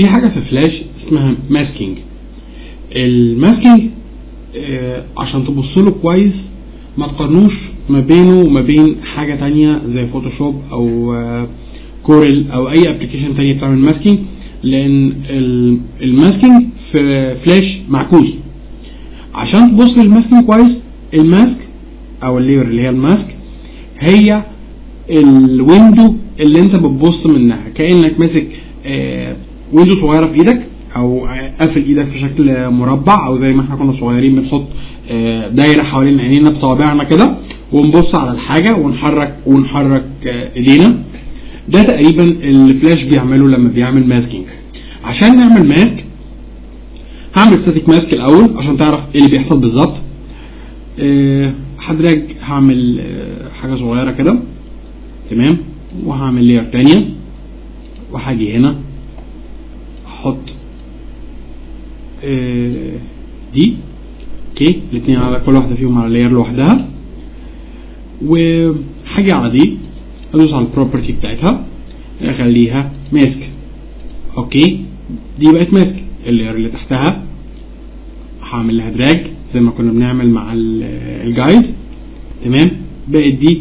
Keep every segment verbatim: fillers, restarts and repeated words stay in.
في حاجه في فلاش اسمها ماسكينج. الماسكينج آه عشان تبصله كويس ما تقارنوش ما بينه وما بين حاجه تانية زي فوتوشوب او آه كوريل او اي ابلكيشن تانية بتعمل ماسكينج، لان الماسكينج في فلاش معكوس. عشان تبص للماسكينج كويس، الماسك او اللير اللي هي الماسك هي الويندو اللي انت بتبص منها، كانك ماسك آه ويندو صغيره في ايدك او قافل ايدك في شكل مربع، او زي ما احنا كنا صغيرين بنحط آه دايره حوالين عينينا بصوابعنا كده ونبص على الحاجه ونحرك ونحرك آه ايدينا. ده تقريبا اللي فلاش بيعمله لما بيعمل ماسكينج. عشان نعمل ماسك هعمل ستاتيك ماسك الاول عشان تعرف ايه اللي بيحصل بالظبط. أه هدرج، هعمل أه حاجه صغيره كده تمام، وهعمل لير تانيه وهاجي هنا احط أه دي اوكي الاثنين، على كل واحده فيهم على لير لوحدها، وهاجي على دي ادوس على البروبرتي بتاعتها اخليها ماسك. اوكي دي بقت ماسك. اللير اللي تحتها هعمل لها دراج زي ما كنا بنعمل مع الجايد تمام، بقت دي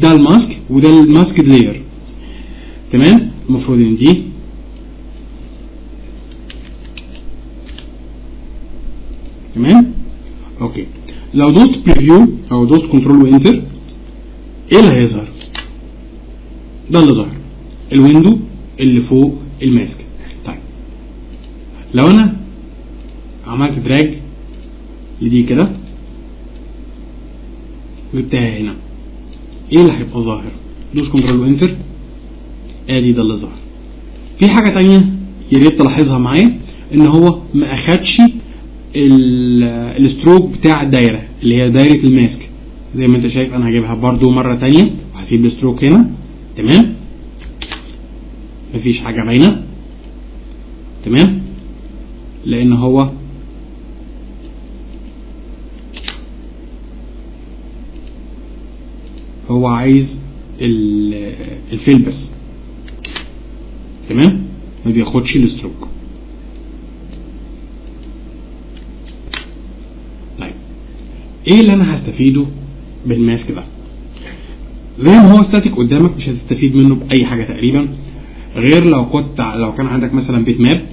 ده الماسك وده الماسك لير تمام. المفروض ان دي تمام. اوكي لو دوست بريفيو او دوست كنترول وانتر، ايه اللي هيظهر؟ ده اللي ظهر، الويندو اللي فوق الماسك. طيب لو انا عملت دراج لدي كده وجبتها هنا، ايه اللي هيبقى ظاهر؟ دوس كنترول وانتر، ادي ده اللي ظهر. في حاجه تانية يا ريت تلاحظها معايا، ان هو ما اخدش الستروك بتاع الدايره اللي هي دايره الماسك. زي ما انت شايف انا هجيبها برده مره تانية وهسيب الستروك هنا تمام، مفيش حاجه باينه تمام، لان هو هو عايز الفيل بس تمام، ما بياخدش الستروك. طيب ايه اللي انا هستفيده بالماسك ده؟ زي ما هو ستاتيك قدامك مش هتستفيد منه باي حاجه تقريبا، غير لو كنت لو كان عندك مثلا بيت ماب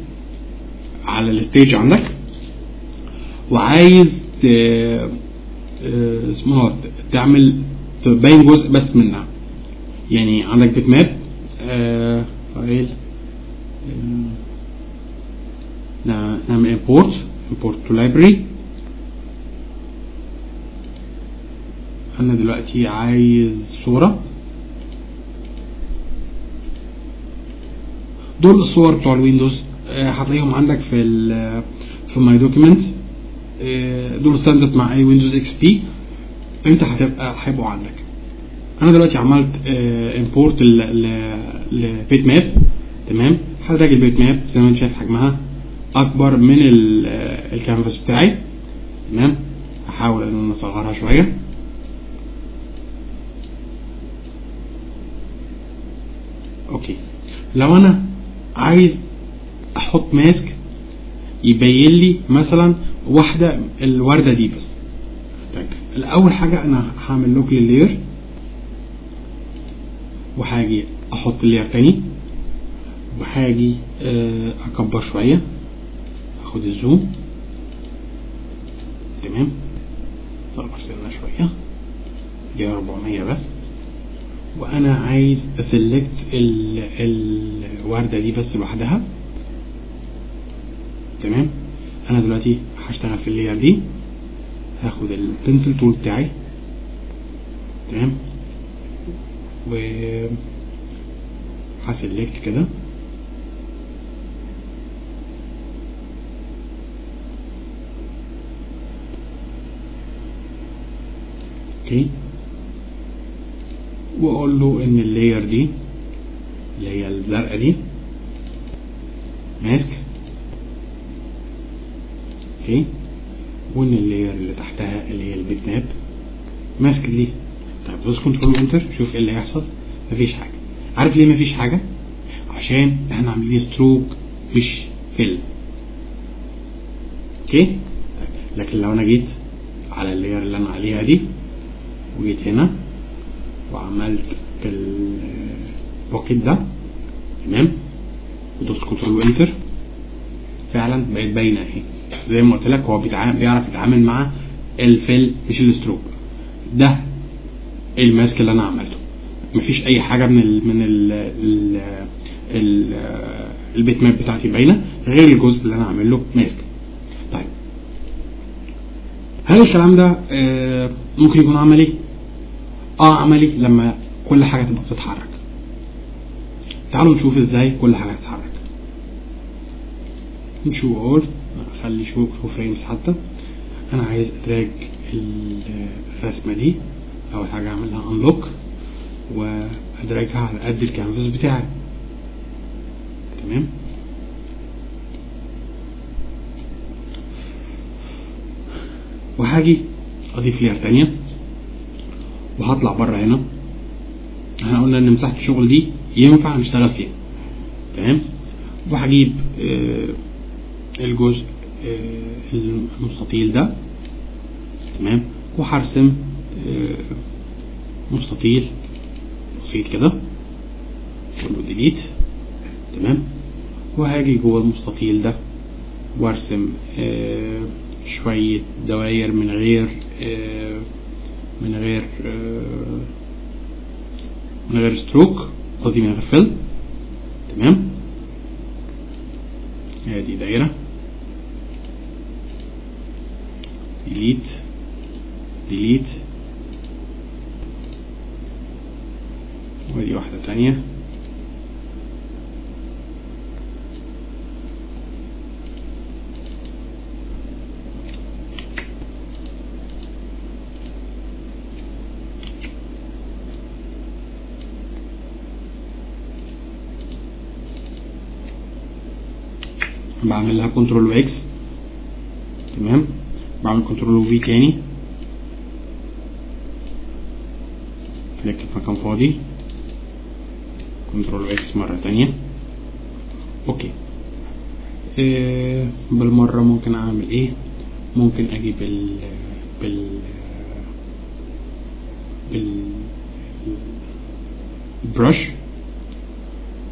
على الستيج عندك وعايز اسمها تعمل تبين جزء بس منها، يعني عندك بيت ماب آه فايل آه نعمل import import to library. انا دلوقتي عايز صورة، دول الصور بتوع الويندوز آه هتلاقيهم عندك في ال في ماي دوكيمنت، آه دول ستاندرد مع اي ويندوز اكس بي، انت هتبقى هيبقوا عندك. انا دلوقتي عملت امبورت للبيت ماب تمام، هراجع البيت ماب زي ما انت شايف حجمها اكبر من الكانفاس بتاعي تمام، هحاول ان انا اصغرها شويه اوكي. لو انا عايز احط ماسك يبين لي مثلا واحده الورده دي بس، الاول حاجه انا هعمل لوك لللير وهاجي احط اللير تاني وهاجي اكبر شويه، اخد الزوم تمام، طلع سنه شويه دي اربعمية بس، وانا عايز اسلكت الورده دي بس لوحدها تمام. انا دلوقتي هشتغل في اللير دي، هاخد البنسل تول بتاعي تمام و هسلكت كده اوكي، واقول له ان اللاير دي اللي هي الزرقاء دي ماسك اوكي، وان اللاير اللي تحتها اللي هي البيت ماب ماسك دي. طيب دوس كنترول انتر شوف ايه اللي هيحصل، مفيش حاجه. عارف ليه مفيش حاجه؟ عشان احنا عاملين ستروك مش فيل. اوكي، لكن لو انا جيت على اللاير اللي انا عليها دي وجيت هنا وعملت البوكيت ده، تمام، ودوست كنترول وانتر، فعلا بقت باينه اهي. زي ما قلت لك هو بيعرف يتعامل مع الفيل مش الستروب. ده الماسك اللي انا عملته، مفيش اي حاجه من ال من ال ال ال البيت ماب بتاعتي باينه غير الجزء اللي انا عامل له ماسك. طيب هل الكلام ده آه ممكن يكون عملي؟ اه عملي لما كل حاجه تبقى بتتحرك. تعالوا نشوف ازاي كل حاجه بتتحرك. نشوف اول اخلي شو فريمز حتى. انا عايز ادراج الرسمه دي، اول حاجه اعملها انلوك وادراجها على قد الكانفاس بتاعي، تمام. وهاجي اضيف لير تانيه وهطلع بره هنا. احنا قلنا ان مساحه الشغل دي ينفع نشتغل فيها، تمام. وهجيب آه الجزء آه المستطيل ده، تمام، وهرسم آه مستطيل بسيط كده، كله ديليت، تمام. وهاجي جوه المستطيل ده وارسم آه شويه دواير من غير آه من غير آه من غير ستروك، قصدي من غير فيل، تمام. هادي دايره، ديليت ديليت، ودي واحده تانيه، بعمل لها كنترول واكس، تمام، بعمل كنترول وفي تاني، فليك في مكان فاضي، كنترول واكس مرة تانية. اوكي، إيه بالمرة ممكن اعمل ايه؟ ممكن اجي بال بال بال برش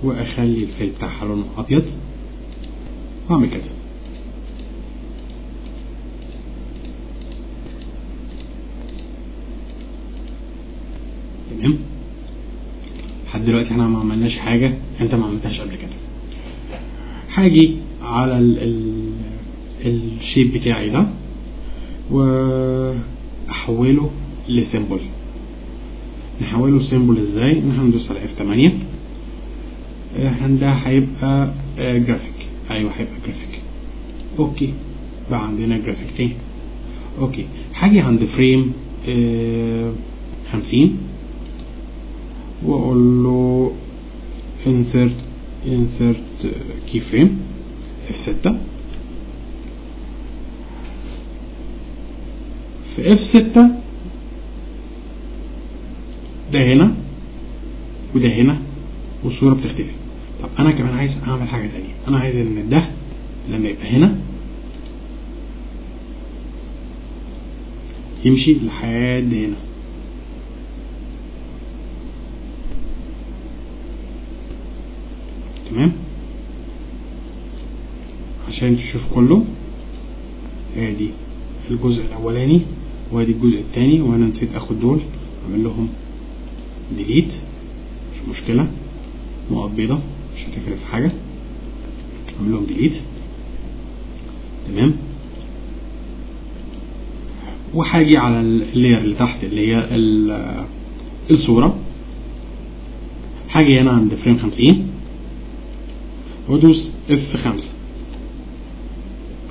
واخلي الفيل بتاعها لونه ابيض واعمل كده. تمام، لحد دلوقتي احنا ما عملناش حاجه انت ما عملتهاش قبل كده. هاجي على ال ال الشيب بتاعي ده واحوله لسيمبل. نحوله لسيمبل ازاي؟ ان احنا ندوس على اف تمانية، ده هيبقى جرافيك. ايوه هيبقى جرافيك. اوكي، بقى عندنا جرافيك تاني. اوكي، هاجي عند فريم آه خمسين واقول له انسرت انسرت كي فريم اف ستة. في اف ستة ده هنا وده هنا والصوره بتختفي. طب انا كمان عايز اعمل حاجه تانيه، انا عايز ان ده لما يبقى هنا يمشي لحد هنا، تمام، عشان تشوف كله. ادي الجزء الاولاني وادي الجزء الثاني، وانا نسيت اخد دول، اعمل لهم ديليت، مش مشكله، نقط بيضه مش هتفرق في حاجه، اعمل لهم ديليت، تمام. وهاجي على اللاير اللي تحت اللي هي الصوره، هاجي هنا عند فريم خمسين وادوس اف خمسة،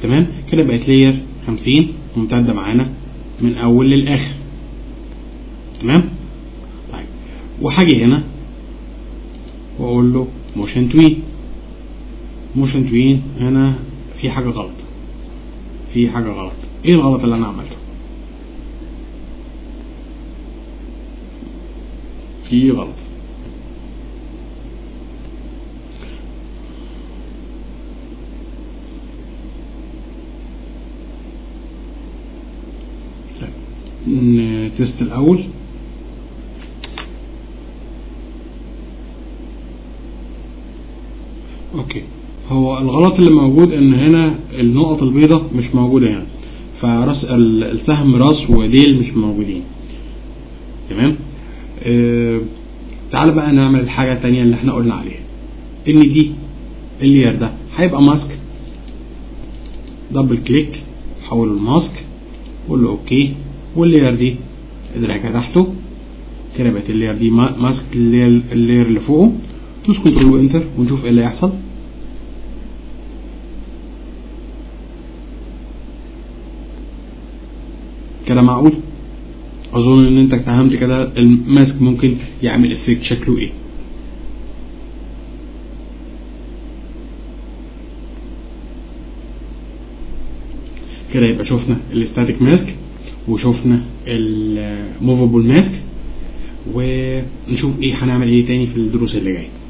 تمام. كده بقت لاير خمسين ممتده معانا من اول للاخر، تمام. طيب وهاجي هنا واقول له موشن توين. موشن توين هنا في حاجه غلط، في حاجه غلط. ايه الغلط اللي انا عملته؟ في غلط. تيست الاول. اوكي، هو الغلط اللي موجود ان هنا النقط البيضاء مش موجوده هنا، فراس السهم راس وليل مش موجودين. تمام. آه تعال بقى نعمل الحاجه الثانيه اللي احنا قلنا عليها، ان دي اللير ده هيبقى ماسك. دبل كليك، حول الماسك، قول له اوكي، واللير دي ادركها تحته كده، بقت اللير دي ماسك اللير اللي فوقه. دوس كنترول وانتر ونشوف ايه اللي هيحصل. كده معقول؟ اظن ان انت اتفهمت كده الماسك ممكن يعمل افكت شكله ايه. كده يبقى شفنا الاستاتيك ماسك وشفنا الموفابل ماسك، ونشوف ايه هنعمل ايه تاني في الدروس اللي جايه.